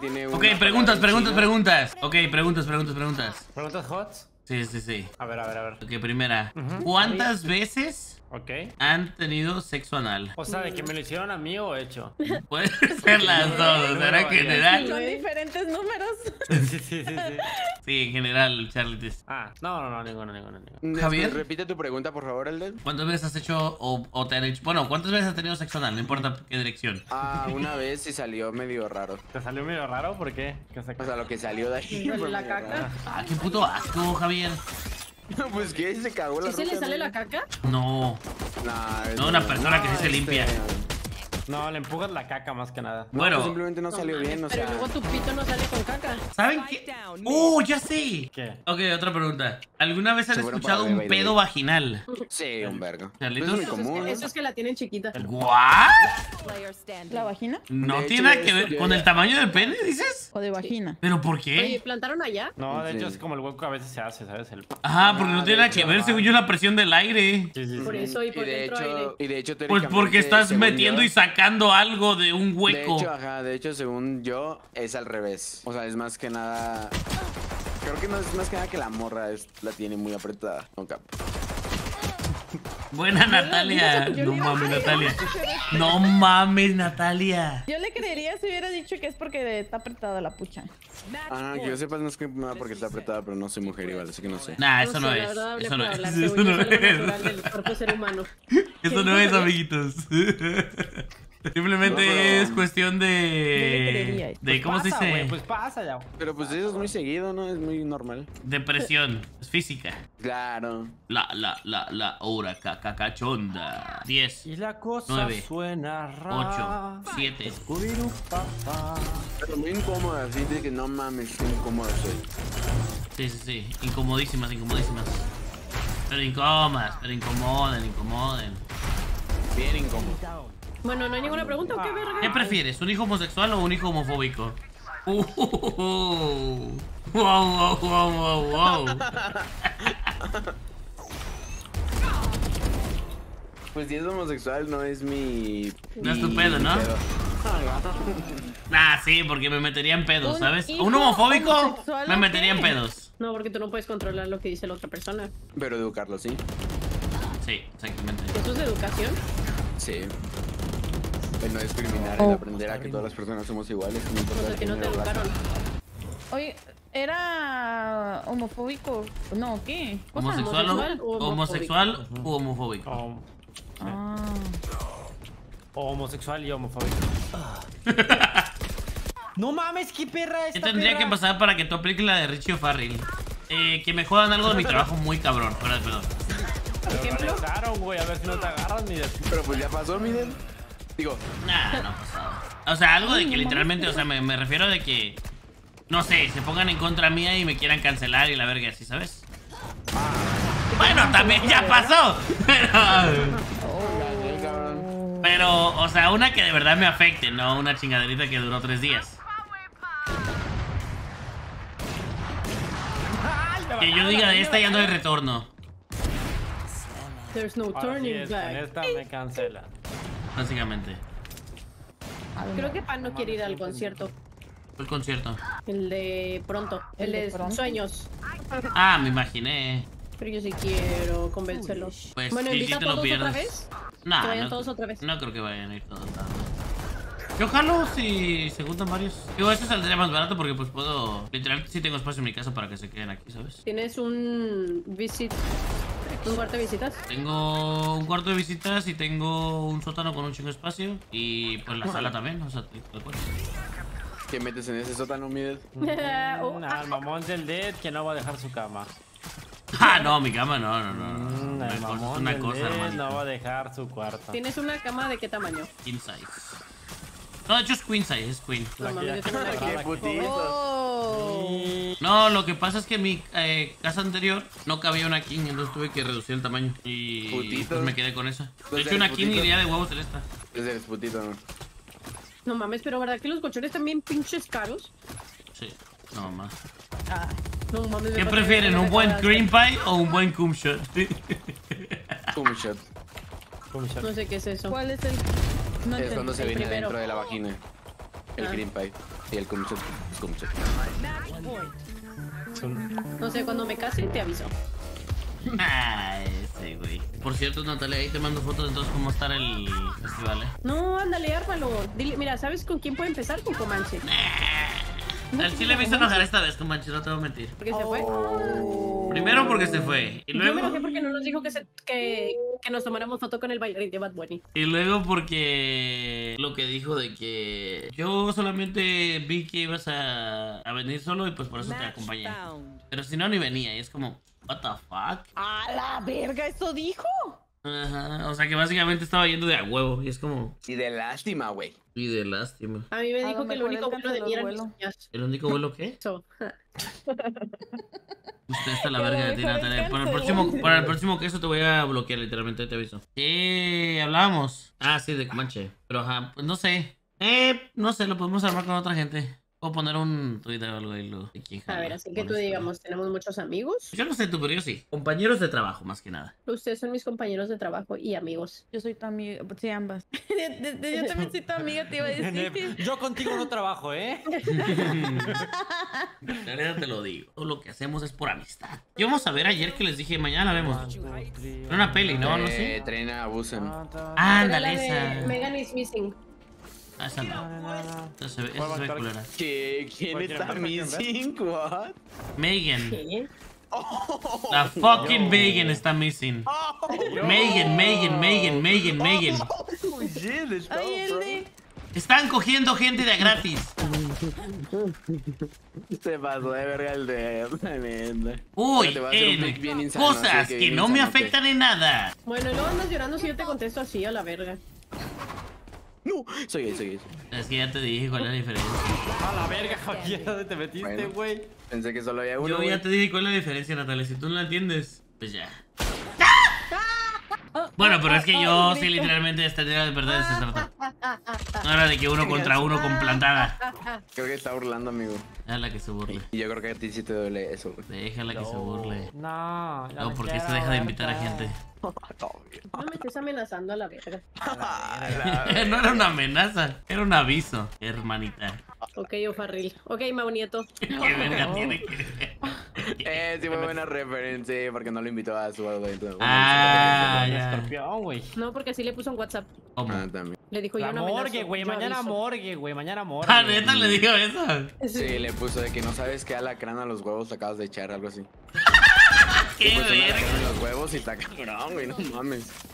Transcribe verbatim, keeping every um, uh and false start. tiene un... Ok, preguntas, preguntas, preguntas. Ok, preguntas, preguntas, preguntas. ¿Preguntas hot? Sí, sí, sí. A ver, a ver, a ver. Ok, primera. Uh-huh. ¿Cuántas veces... Ok. ¿Han tenido sexo anal? O sea, ¿de que me lo hicieron a mí o hecho? Puede ser las dos, ¿verdad? Que general. Son diferentes números. Sí, sí, sí, sí. Sí, en general, Charlie. Ah, no, no, no, ninguno, ninguno, ninguno. Javier, repite tu pregunta, por favor, Elden. ¿Cuántas veces has hecho o, o te han hecho? Bueno, ¿cuántas veces has tenido sexo anal? No importa qué dirección. Ah, una vez y salió medio raro. ¿Te salió medio raro? ¿Por qué? ¿Qué se... O sea, lo que salió de ahí. La caca. Raro. Ah, qué puto asco, Javier. Pues que se cagó la... ¿Sí se le sale la caca? No. Nah, no, una persona no, que sí se limpia. No, le empujas la caca más que nada. Bueno. No, simplemente no salió no, bien, o pero sea. Pero luego tu pito no sale con caca. ¿Saben qué? ¡Oh, ya sé! ¿Qué? Ok, otra pregunta. ¿Alguna vez han escuchado un pedo vaginal? Sí, un verga. Eso es común. Eso es que la tienen chiquita. ¿What? ¿La vagina? No tiene nada que ver con el tamaño del pene, ¿dices? O de vagina. ¿Pero por qué? Oye, ¿plantaron allá? No, de hecho es como el hueco que a veces se hace, ¿sabes? Ajá, porque no tiene nada que ver, según yo, la presión del aire. Sí, sí, sí. Por eso y por dentro aire. Y de hecho, pues porque estás metiendo y sacando algo de un hueco. De hecho, ajá, de hecho, según yo, es al revés. O sea, es más que nada... Creo que no es más que nada que la morra es... la tiene muy apretada. Okay. Buena Natalia. No mames, Natalia. No mames, Natalia. Yo le creería si hubiera dicho que es porque está apretada la pucha. Ah, no, que yo sepa no es que nada porque está apretada, pero no soy mujer igual, así que no sé. Nah, eso no, no, sé, no es. Eso no es. Hablar, eso no es. Del cuerpo ser humano. Eso no es, amiguitos. Simplemente no, pero... es cuestión de... de pues cómo pasa, se dice... Wey, pues pasa ya. Pero pues eso es muy seguido, ¿no? Es muy normal. Depresión. Es física. Claro. La, la, la, la hora cacachonda. diez. Y la cosa nueve, suena rara. ocho. siete. Pero muy incómoda, así de que no mames, qué incómoda soy. Sí, sí, sí. Incomodísimas, incomodísimas. Pero incómodas, pero incomoden, incomoden. Bien incómodo. Bueno, ¿no hay ninguna pregunta o qué verga? ¿Qué prefieres? ¿Un hijo homosexual o un hijo homofóbico? Uh, wow, wow, wow, wow, wow. Pues si es homosexual no es mi... No es tu pedo, ¿no? Pedo. Nah, sí, porque me metería en pedos, ¿sabes? ¿Un, ¿Un homofóbico? Me metería en pedos. No, porque tú no puedes controlar lo que dice la otra persona. Pero educarlo, ¿sí? Sí, exactamente. ¿Eso es educación? Sí. El no discriminar, oh. El aprender a que todas las personas somos iguales. O sea, que no te educaron. Oye, ¿era homofóbico? No, ¿qué? ¿Homosexual, homosexual o homofóbico? ¿Homosexual o homofóbico? Oh. Ah. O homosexual y homofóbico. No mames, qué perra esta. Yo tendría perra? que pasar para que tú apliques la de Richie O'Farrill. Eh, que me jodan algo de mi trabajo muy cabrón. Perdón, perdón. Por ejemplo, güey, a ver si no te agarras, Miguel. Pero pues ya pasó, Miguel. Digo, nah, no pasó. O sea, algo de que literalmente, o sea, me, me refiero de que, no sé, se pongan en contra mía y me quieran cancelar y la verga así, ¿sabes? Bueno, también ya pasó. Pero, pero, o sea, una que de verdad me afecte, no una chingaderita que duró tres días. Que yo diga, de esta ya no hay retorno. There's no turning back. Esta me cancela. Básicamente. Creo que Pan no quiere ir al concierto. ¿Cuál concierto? El de pronto. El de sueños. Ah, me imaginé. Pero yo sí quiero convencerlos. Pues bueno, invita a todos otra vez. Nah, que vayan no, todos otra vez. No creo que vayan a ir todos. No. Yo jalo si se juntan varios. Digo, esto saldría más barato porque pues puedo. Literalmente sí tengo espacio en mi casa para que se queden aquí, ¿sabes? Tienes un visit. ¿Un cuarto de visitas? Tengo un cuarto de visitas y tengo un sótano con un chingo de espacio. Y pues la sala también, o sea, te, te puedes. ¿Qué metes en ese sótano, Miguel? Al mamón del dead que no va a dejar su cama. Ah, no, mi cama no, no, no, no. Mm, el mamón es una del cosa, dead no va a dejar su cuarto. ¿Tienes una cama de qué tamaño? King size. No, de hecho es queen size, es queen. No, no, yo tengo una qué putito. Oh. No, lo que pasa es que mi eh, casa anterior no cabía una king, entonces tuve que reducir el tamaño. Y putito. Pues me quedé con esa. De hecho, una putito, king iría de huevos en esta. Es putito, ¿no? No mames, pero ¿verdad que los colchones también pinches caros? Sí, no mames. Ah, no mames. ¿Qué prefieren, un buen cream pie o un buen cum shot? Cum shot. No sé qué es eso. ¿Cuál es el...? No es cuando se viene primero dentro de la vagina. El ah. cream pie. Y el Kumsuki. No sé, cuando me case te aviso. Ah, ese güey. Por cierto, Natalia, ahí te mando fotos de todos cómo estará el festival, ¿eh? No, ándale, ármalo. Dile, mira, ¿sabes con quién puede empezar? Con Comanche. Nah. Al chile me hizo enojar esta vez, Comanche, no te voy a mentir. ¿Por qué se fue? Oh. Primero porque se fue. Y luego... Yo me enojé porque no nos dijo que, se, que, que nos tomáramos foto con el bailarín de Bad Bunny. Y luego porque lo que dijo de que yo solamente vi que ibas a, a venir solo y pues por eso Match te acompañé. Down. Pero si no, ni venía. Y es como... What the fuck? A la verga, ¿eso dijo? Ajá, o sea que básicamente estaba yendo de a huevo y es como... Y de lástima, güey. Y de lástima. A mí me dijo que el único vuelo de mí era mis uñas. ¿El único vuelo qué? Eso. Usted está la verga de ti, Natalia. Para el próximo, para el próximo queso te voy a bloquear, literalmente, te aviso. ¿Qué hablábamos? Ah, sí, de Comanche. Pero ajá, pues no sé. Eh, no sé, lo podemos armar con otra gente. Puedo poner un Twitter o algo ahí. Lo... A ver, así que tú digamos, ¿tenemos muchos amigos? Yo no sé tú, pero yo sí. Compañeros de trabajo, más que nada. Ustedes son mis compañeros de trabajo y amigos. Yo soy tu amiga, sí, ambas. Yo también soy tu amiga, te iba a decir. Yo contigo no trabajo, ¿eh? La verdad te lo digo. Todo lo que hacemos es por amistad. Y vamos a ver ayer que les dije, mañana la vemos. Era una peli, ¿no? No sé. Trena, abusan. Ah, ándale esa. Megan is missing. Ah, esa no. Esa se ve, esa se ve culera. ¿Qué? ¿Quién está missing? ¿What? Megan. ¿Qué? Oh, la fucking no. Megan está missing. Oh, Megan, Megan, Megan, Megan, Megan. Oh, yeah, ay, están cogiendo gente de gratis. Se pasó de verga el de... Uy, en insano, cosas que, que no me afectan en nada. Bueno, no andas llorando si yo te contesto así a la verga. No, soy gay, soy gay. Es que ya te dije cuál es la diferencia. A la verga, Javier, ¿dónde te metiste, güey? Bueno, pensé que solo había uno. Yo wey. Ya te dije cuál es la diferencia, Natalia. Si tú no la entiendes, pues ya. ¡Ah! Bueno, pero es que yo sí, literalmente, esta tira de verdad se trata. No era de que uno contra uno con plantada. Creo que está burlando, amigo. Déjala que se burle. Y yo creo que a ti sí te duele eso. Déjala no. que se burle. No, no, porque esto deja de invitar a gente. No me estés amenazando a la verga. No era una amenaza, era un aviso, hermanita. Ok, Ofarril. Ok, Mau Nieto. ¿Qué verga tiene que ver? Eh, sí, fue buena referencia, porque no lo invitó a su algo. Ah, ya. Escorpión, güey. No, porque sí le puso en WhatsApp. Ah, también. Le dijo yo no me morgue, güey. Mañana morgue, güey. Mañana morgue. Ah, neta le dijo eso. Sí, le puso de que no sabes qué alacrana a los huevos te acabas de echar, algo así. Qué verga. Los huevos y está cabrón, güey, no mames.